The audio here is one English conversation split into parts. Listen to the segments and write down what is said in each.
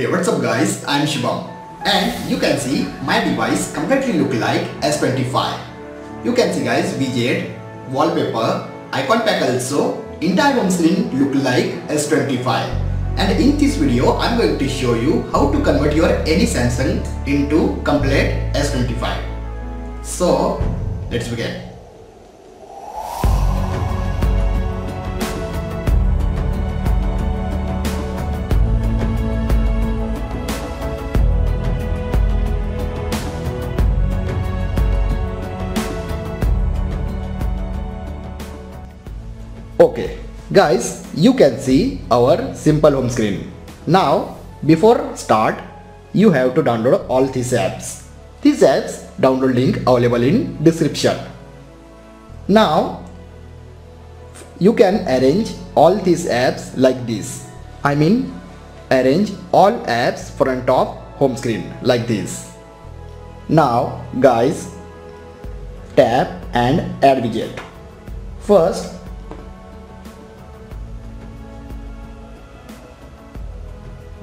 Hey, what's up guys, I'm Shubham and you can see my device completely look like S25. You can see guys, widget, wallpaper, icon pack, also entire home screen look like S25. And in this video I'm going to show you how to convert your any Samsung into complete S25. So let's begin. Okay guys, you can see our simple home screen. Now before start, you have to download all these apps. These apps download link available in description. Now you can arrange all these apps like this. I mean arrange all apps front of home screen like this. Now guys, tap and add widget. First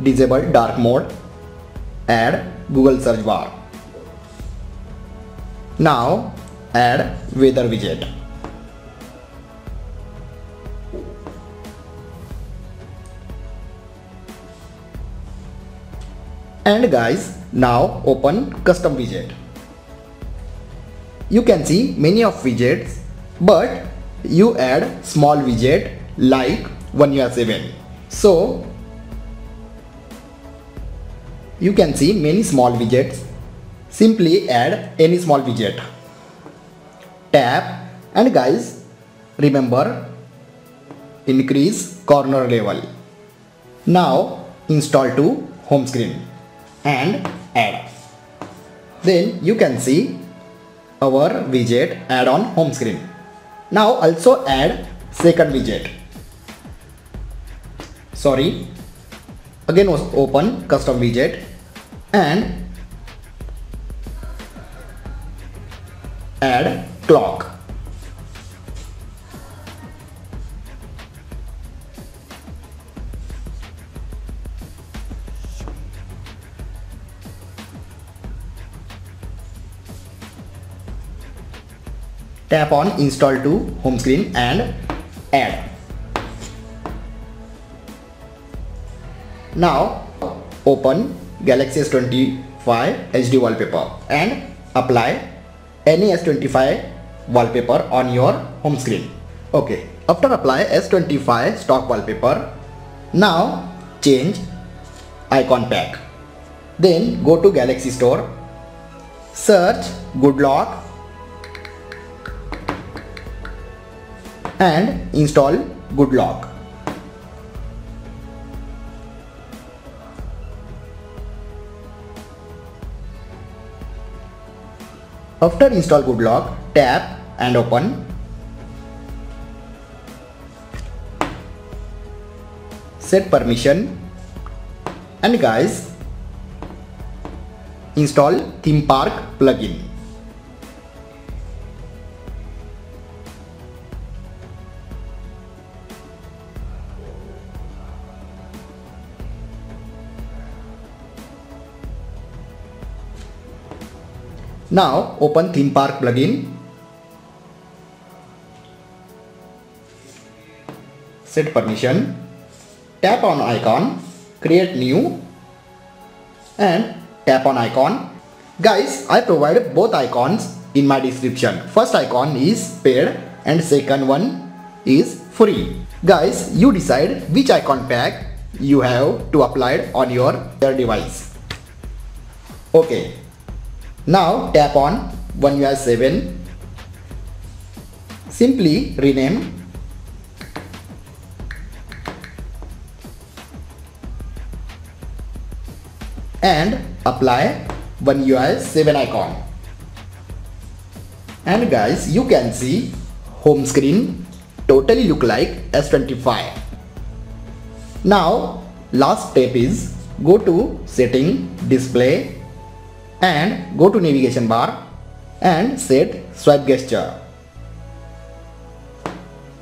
disable dark mode, add Google search bar. Now add weather widget. And guys, now open custom widget. You can see many of widgets, but you add small widget like One UI 7. So you can see many small widgets. Simply add any small widget. Tap and guys, remember increase corner level. Now install to home screen and add. Then you can see our widget add on home screen. Now also add second widget. Sorry. Again open custom widget and add clock. Tap on install to home screen and add. Now open Galaxy S25 HD wallpaper and apply any S25 wallpaper on your home screen. Okay, after apply S25 stock wallpaper, now change icon pack. Then go to Galaxy Store, search Good Lock and install Good Lock. After install Good Lock, tap and open. Set permission. And guys, install Theme Park plugin. Now open Theme Park plugin, set permission, tap on icon, create new and tap on icon. Guys, I provide both icons in my description. First icon is paid and second one is free. Guys, you decide which icon pack you have to apply on your device. Okay. Now tap on One UI 7, simply rename and apply One UI 7 icon. And guys, you can see home screen totally look like S25. Now last step is go to setting, display and go to navigation bar and set swipe gesture.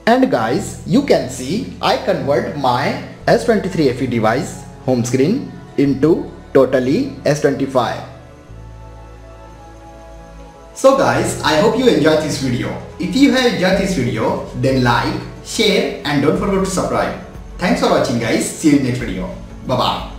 And guys, you can see I convert my S23 FE device home screen into totally S25. So guys, I hope you enjoyed this video. If you have enjoyed this video, then like, share and don't forget to subscribe. Thanks for watching guys. See you in the next video. Bye bye.